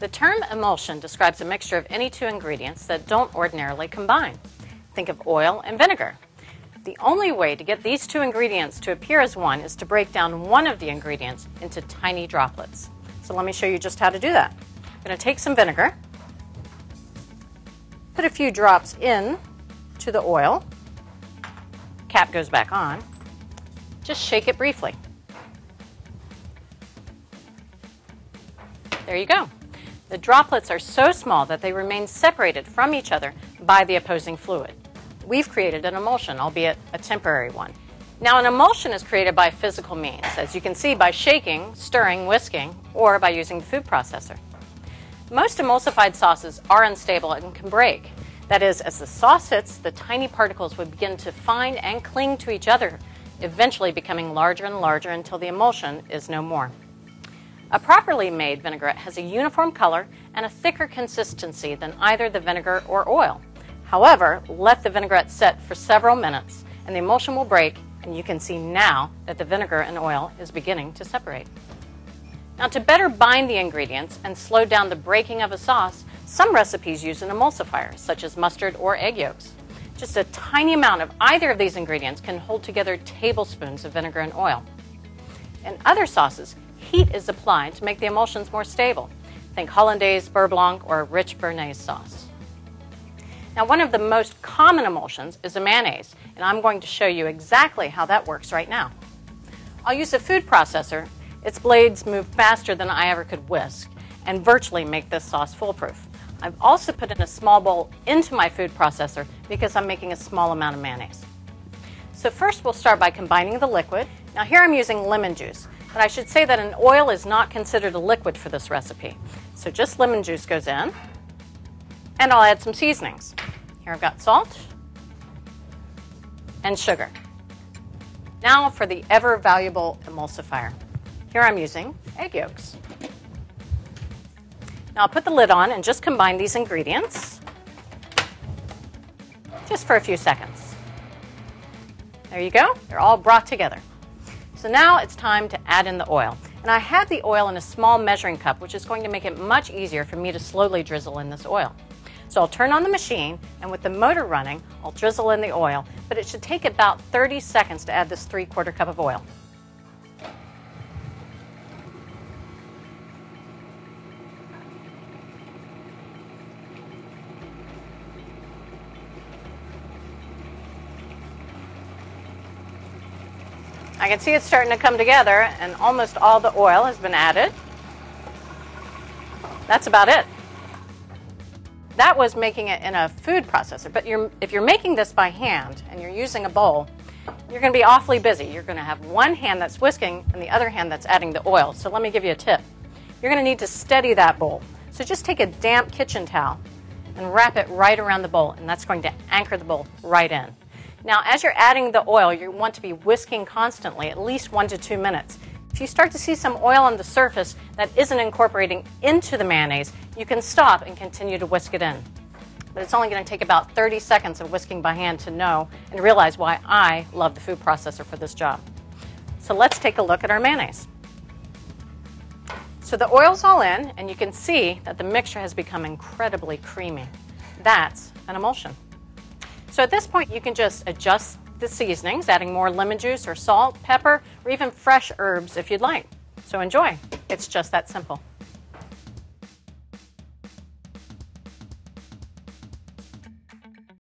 The term emulsion describes a mixture of any two ingredients that don't ordinarily combine. Think of oil and vinegar. The only way to get these two ingredients to appear as one is to break down one of the ingredients into tiny droplets. So let me show you just how to do that. I'm going to take some vinegar, put a few drops in to the oil, cap goes back on, just shake it briefly. There you go. The droplets are so small that they remain separated from each other by the opposing fluid. We've created an emulsion, albeit a temporary one. Now, an emulsion is created by physical means, as you can see by shaking, stirring, whisking, or by using the food processor. Most emulsified sauces are unstable and can break. That is, as the sauce hits, the tiny particles would begin to find and cling to each other, eventually becoming larger and larger until the emulsion is no more. A properly made vinaigrette has a uniform color and a thicker consistency than either the vinegar or oil. However, let the vinaigrette set for several minutes and the emulsion will break, and you can see now that the vinegar and oil is beginning to separate. Now, to better bind the ingredients and slow down the breaking of a sauce, some recipes use an emulsifier, such as mustard or egg yolks. Just a tiny amount of either of these ingredients can hold together tablespoons of vinegar and oil. In other sauces, heat is applied to make the emulsions more stable. Think hollandaise, beurre blanc, or a rich béarnaise sauce. Now, one of the most common emulsions is a mayonnaise, and I'm going to show you exactly how that works right now. I'll use a food processor. Its blades move faster than I ever could whisk and virtually make this sauce foolproof. I've also put in a small bowl into my food processor because I'm making a small amount of mayonnaise. So first we'll start by combining the liquid. Now, here I'm using lemon juice. But I should say that an oil is not considered a liquid for this recipe. So just lemon juice goes in, and I'll add some seasonings. Here I've got salt and sugar. Now for the ever valuable emulsifier. Here I'm using egg yolks. Now I'll put the lid on and just combine these ingredients just for a few seconds. There you go, they're all brought together. So now it's time to add in the oil. And I have the oil in a small measuring cup, which is going to make it much easier for me to slowly drizzle in this oil. So I'll turn on the machine, and with the motor running, I'll drizzle in the oil, but it should take about 30 seconds to add this 3/4 cup of oil. I can see it's starting to come together, and almost all the oil has been added. That's about it. That was making it in a food processor, but if you're making this by hand and you're using a bowl, you're going to be awfully busy. You're going to have one hand that's whisking and the other hand that's adding the oil. So let me give you a tip. You're going to need to steady that bowl. So just take a damp kitchen towel and wrap it right around the bowl, and that's going to anchor the bowl right in. Now, as you're adding the oil, you want to be whisking constantly, at least 1 to 2 minutes. If you start to see some oil on the surface that isn't incorporating into the mayonnaise, you can stop and continue to whisk it in. But it's only going to take about 30 seconds of whisking by hand to know and realize why I love the food processor for this job. So let's take a look at our mayonnaise. So the oil's all in, and you can see that the mixture has become incredibly creamy. That's an emulsion. So at this point, you can just adjust the seasonings, adding more lemon juice or salt, pepper, or even fresh herbs if you'd like. So enjoy. It's just that simple.